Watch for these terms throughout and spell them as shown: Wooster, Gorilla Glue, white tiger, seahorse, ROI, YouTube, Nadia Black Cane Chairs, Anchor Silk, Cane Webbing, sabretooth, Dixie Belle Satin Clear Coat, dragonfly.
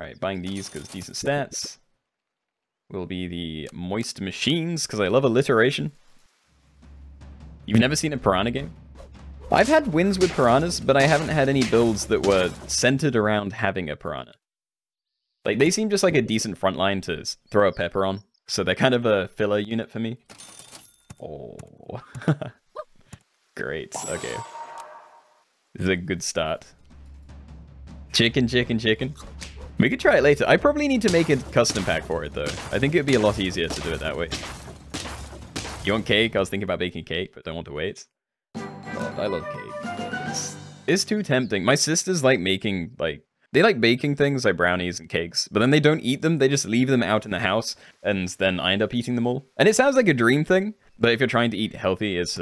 Alright, buying these because decent stats. Will be the Moist Machines because I love alliteration. You've never seen a piranha game? I've had wins with piranhas, but I haven't had any builds that were centered around having a piranha. Like, they seem just like a decent frontline to throw a pepper on, so they're kind of a filler unit for me. Oh. Great, okay. This is a good start. Chicken, chicken, chicken. We could try it later. I probably need to make a custom pack for it, though. I think it would be a lot easier to do it that way. You want cake? I was thinking about baking cake, but don't want to wait. God, I love cake. It's too tempting. My sisters like making, like... They like baking things like brownies and cakes, but then they don't eat them. They just leave them out in the house, and then I end up eating them all. And it sounds like a dream thing, but if you're trying to eat healthy, it's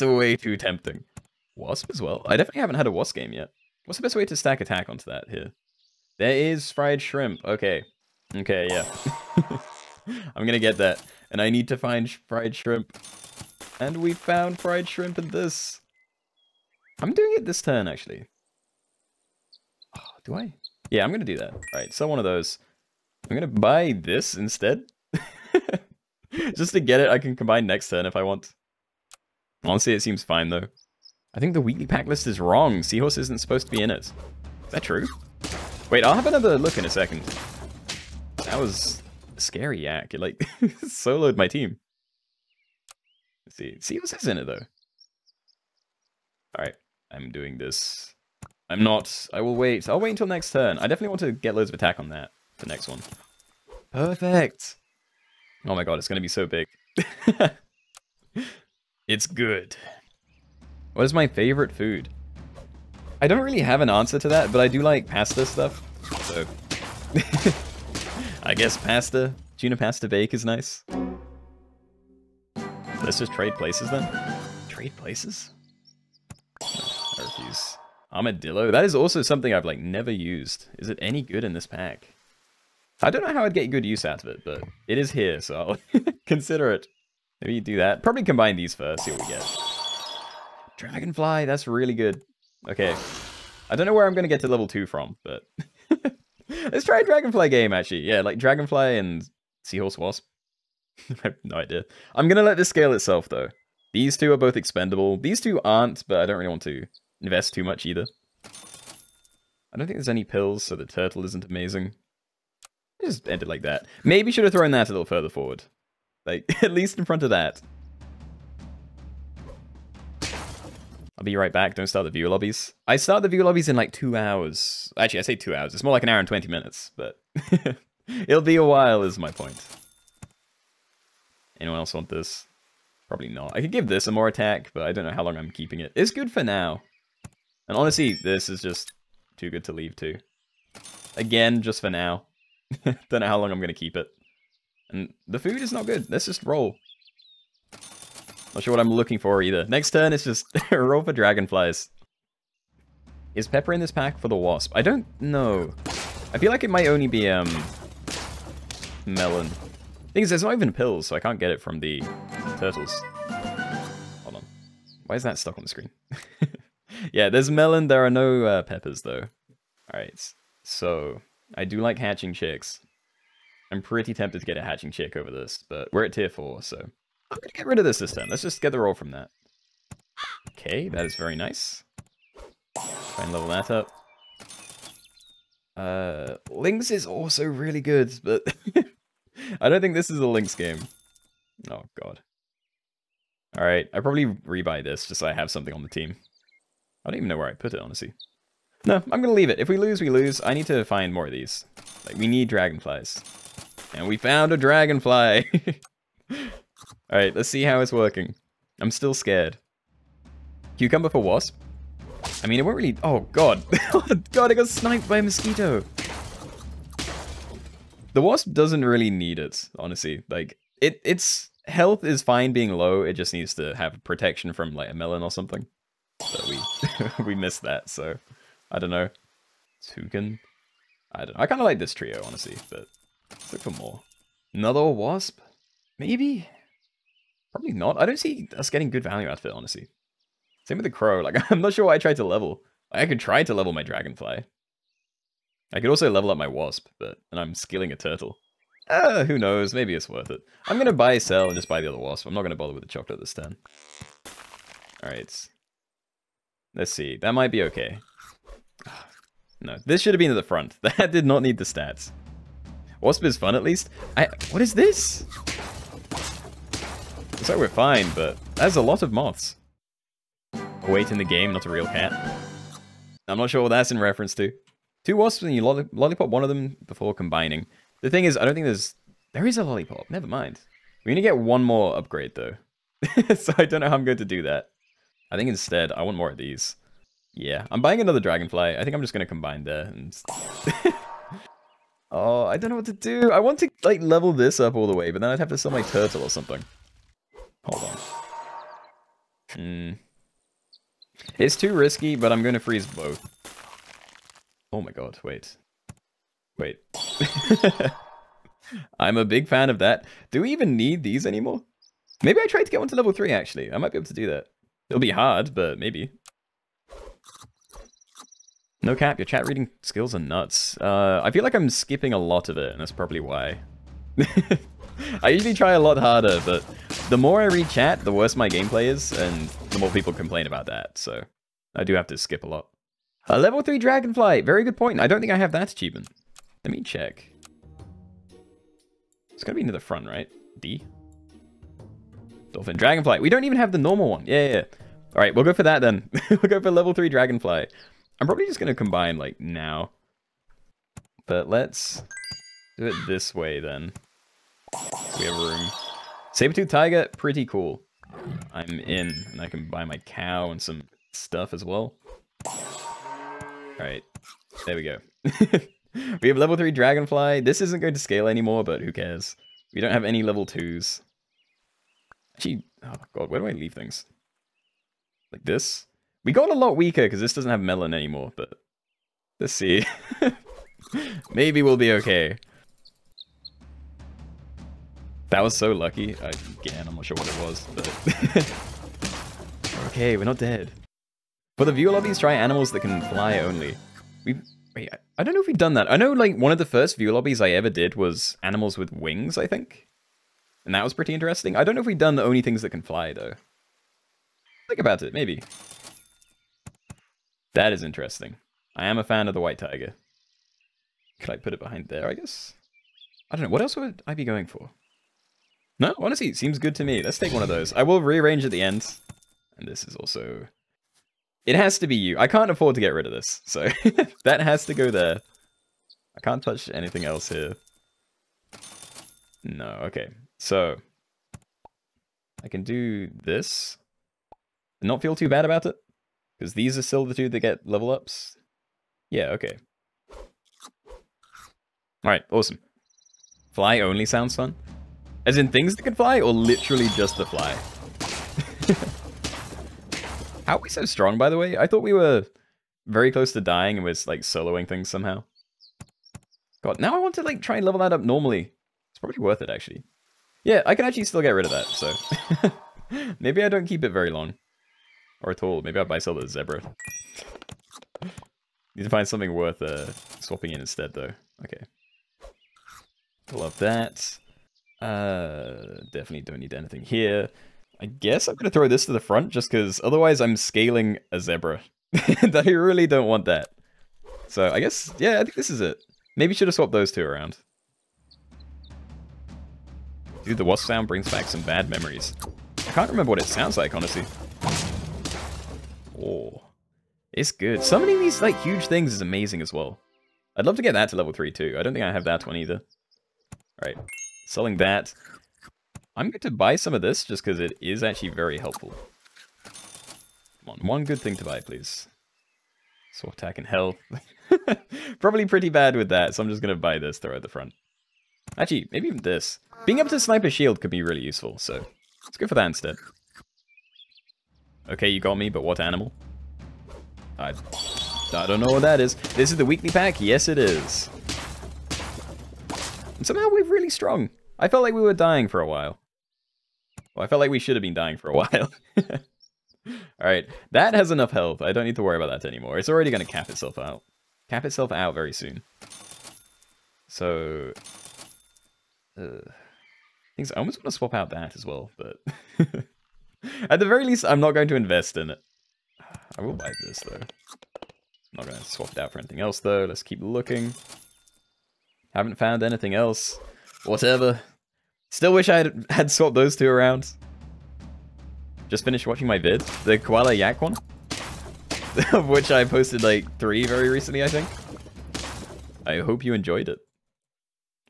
way too tempting. Wasp as well. I definitely haven't had a wasp game yet. What's the best way to stack attack onto that here? There is fried shrimp. Okay. Okay, yeah. I'm gonna get that. And I need to find fried shrimp. And we found fried shrimp in this. I'm doing it this turn, actually. Do I? Yeah, I'm gonna do that. Alright, sell one of those. I'm gonna buy this instead. Just to get it, I can combine next turn if I want. Honestly, it seems fine though. I think the weekly pack list is wrong. Seahorse isn't supposed to be in it. Is that true? Wait, I'll have another look in a second. That was a scary yak. It like soloed my team. Let's see. Seahorse is in it though. Alright, I'm doing this. I'm not. I will wait. I'll wait until next turn. I definitely want to get loads of attack on that. The next one. Perfect. Oh my god, it's going to be so big. It's good. What is my favorite food? I don't really have an answer to that, but I do like pasta stuff. So, I guess pasta. Tuna pasta bake is nice. Let's just trade places then. Trade places? I refuse. Armadillo? That is also something I've, like, never used. Is it any good in this pack? I don't know how I'd get good use out of it, but it is here, so I'll consider it. Maybe you do that. Probably combine these first, see what we get. Dragonfly, that's really good. Okay. I don't know where I'm going to get to level 2 from, but... Let's try a Dragonfly game, actually. Yeah, like Dragonfly and Seahorse Wasp. I have no idea. I'm going to let this scale itself, though. These two are both expendable. These two aren't, but I don't really want to invest too much either. I don't think there's any pills, so the turtle isn't amazing. I just ended like that. Maybe should have thrown that a little further forward. Like, at least in front of that. I'll be right back. Don't start the viewer lobbies. I start the viewer lobbies in like 2 hours. Actually, I say 2 hours. It's more like 1 hour and 20 minutes, but it'll be a while is my point. Anyone else want this? Probably not. I could give this a more attack, but I don't know how long I'm keeping it. It's good for now. And honestly, this is just too good to leave too. Again, just for now. Don't know how long I'm going to keep it. And the food is not good. Let's just roll. Not sure what I'm looking for either. Next turn, it's just roll for dragonflies. Is pepper in this pack for the wasp? I don't know. I feel like it might only be melon. The thing is, there's not even pills, so I can't get it from the turtles. Hold on. Why is that stuck on the screen? Yeah, there's melon. There are no peppers, though. Alright, so I do like hatching chicks. I'm pretty tempted to get a hatching chick over this, but we're at tier 4, so I'm going to get rid of this turn. Let's just get the roll from that. Okay, that is very nice. Try and level that up. Lynx is also really good, but I don't think this is a Lynx game. Oh, God. Alright, I probably rebuy this just so I have something on the team. I don't even know where I put it, honestly. No, I'm going to leave it. If we lose, we lose. I need to find more of these. Like, we need dragonflies. And we found a dragonfly! Alright, let's see how it's working. I'm still scared. Cucumber for wasp? I mean, it won't really... Oh, God. God, I got sniped by a mosquito. The wasp doesn't really need it, honestly. Like, its health is fine being low. It just needs to have protection from, like, a melon or something. But we missed that, so I don't know. Toucan? I don't know. I kind of like this trio, honestly, but let's look for more. Another wasp? Maybe? Probably not. I don't see us getting good value out of it, honestly. Same with the crow. Like, I'm not sure why I tried to level. I could try to level my dragonfly. I could also level up my wasp, and I'm scaling a turtle. Who knows? Maybe it's worth it. I'm going to buy, sell, and just buy the other wasp. I'm not going to bother with the chocolate this time. Alright. Let's see. That might be okay. No, this should have been at the front. That did not need the stats. Wasp is fun, at least. What is this? Looks like we're fine, but that's a lot of moths. Wait in the game, not a real cat. I'm not sure what that's in reference to. Two wasps and you lollipop one of them before combining. The thing is, I don't think there is a lollipop. Never mind. We're going to get one more upgrade, though. So I don't know how I'm going to do that. I think instead, I want more of these. Yeah, I'm buying another dragonfly. I think I'm just going to combine there. Oh, I don't know what to do. I want to, like, level this up all the way, but then I'd have to sell my turtle or something. Hold on. It's too risky, but I'm going to freeze both. Oh my god, wait. Wait. I'm a big fan of that. Do we even need these anymore? Maybe I tried to get one to level 3, actually. I might be able to do that. It'll be hard, but maybe. No cap, your chat reading skills are nuts. I feel like I'm skipping a lot of it, and that's probably why. I usually try a lot harder, but the more I read chat, the worse my gameplay is, and the more people complain about that, so I do have to skip a lot. A level 3 dragonfly, very good point. I don't think I have that achievement. Let me check. It's gonna be near the front, right? D? Dolphin dragonfly. We don't even have the normal one. Yeah. Alright, we'll go for that then. We'll go for level 3 dragonfly. I'm probably just gonna combine, like, now. But let's do it this way then. We have room. Sabretooth tiger, pretty cool. I'm in, and I can buy my cow and some stuff as well. Alright, there we go. We have level 3 dragonfly. This isn't going to scale anymore, but who cares? We don't have any level 2s. Actually, oh god, where do I leave things? Like this? We got a lot weaker because this doesn't have melon anymore, but let's see. Maybe we'll be okay. That was so lucky. Again, I'm not sure what it was, but... Okay, we're not dead. For the viewer lobbies, try animals that can fly only. Wait, I don't know if we've done that. I know, like, one of the first viewer lobbies I ever did was animals with wings, I think. And that was pretty interesting. I don't know if we've done the only things that can fly, though. Think about it, maybe. That is interesting. I am a fan of the white tiger. Could I put it behind there, I guess? I don't know. What else would I be going for? No, honestly, it seems good to me. Let's take one of those. I will rearrange at the end. And this is also... It has to be you. I can't afford to get rid of this. So that has to go there. I can't touch anything else here. No, okay. So I can do this. And not feel too bad about it. Because these are still the two that get level ups. Yeah, okay. Alright, awesome. Fly only sounds fun. As in things that can fly, or literally just the fly? How are we so strong, by the way? I thought we were very close to dying and was, like, soloing things somehow. God, now I want to, like, try and level that up normally. It's probably worth it, actually. Yeah, I can actually still get rid of that, so... Maybe I don't keep it very long. Or at all. Maybe I'll buy sell the zebra. Need to find something worth swapping in instead, though. Okay. Love that. Definitely don't need anything here. I guess I'm gonna throw this to the front just because otherwise I'm scaling a zebra. I really don't want that. So I guess, yeah, I think this is it. Maybe should have swapped those two around. Dude, the wasp sound brings back some bad memories. I can't remember what it sounds like, honestly. Oh, it's good. Summoning these, like, huge things is amazing as well. I'd love to get that to level 3 too. I don't think I have that one either. All right. Selling that. I'm going to buy some of this just because it is actually very helpful. Come on, one good thing to buy, please. Sword attack and health. Probably pretty bad with that, so I'm just going to buy this, throw it at the front. Actually, maybe even this. Being able to snipe a shield could be really useful, so let's go for that instead. Okay, you got me, but what animal? I don't know what that is. This is the weekly pack? Yes, it is. And somehow we're really strong. I felt like we were dying for a while. Well, I felt like we should have been dying for a while. Alright, that has enough health. I don't need to worry about that anymore. It's already going to cap itself out. cap itself out very soon. So things I almost want to swap out that as well, but at the very least, I'm not going to invest in it. I will wipe this though. I'm not going to swap it out for anything else though. Let's keep looking. Haven't found anything else. Whatever. Still wish I had swapped those two around. Just finished watching my vid, the koala yak one, of which I posted like 3 very recently, I think. I hope you enjoyed it.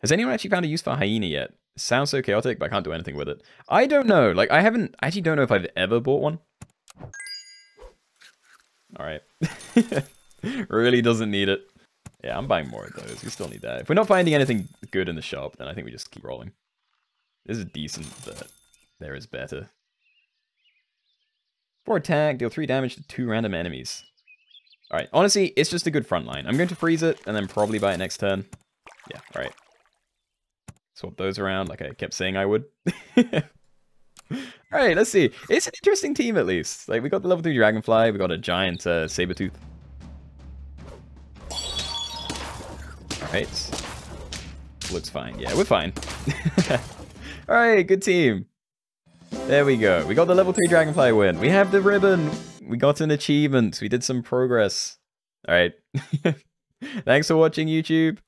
Has anyone actually found a use for hyena yet? It sounds so chaotic, but I can't do anything with it. I don't know. Like, I actually don't know if I've ever bought one. All right. Really doesn't need it. Yeah, I'm buying more of those. We still need that. If we're not finding anything good in the shop, then I think we just keep rolling. This is decent, but there is better. 4 attack, deal 3 damage to 2 random enemies. Alright, honestly, it's just a good front line. I'm going to freeze it, and then probably buy it next turn. Yeah, alright. Swap those around like I kept saying I would. Alright, let's see. It's an interesting team, at least. Like, we got the level 3 dragonfly, we got a giant sabretooth. Alright. Looks fine. Yeah, we're fine. Alright, good team. There we go. We got the level 3 dragonfly win. We have the ribbon. We got an achievement. We did some progress. Alright. Thanks for watching, YouTube.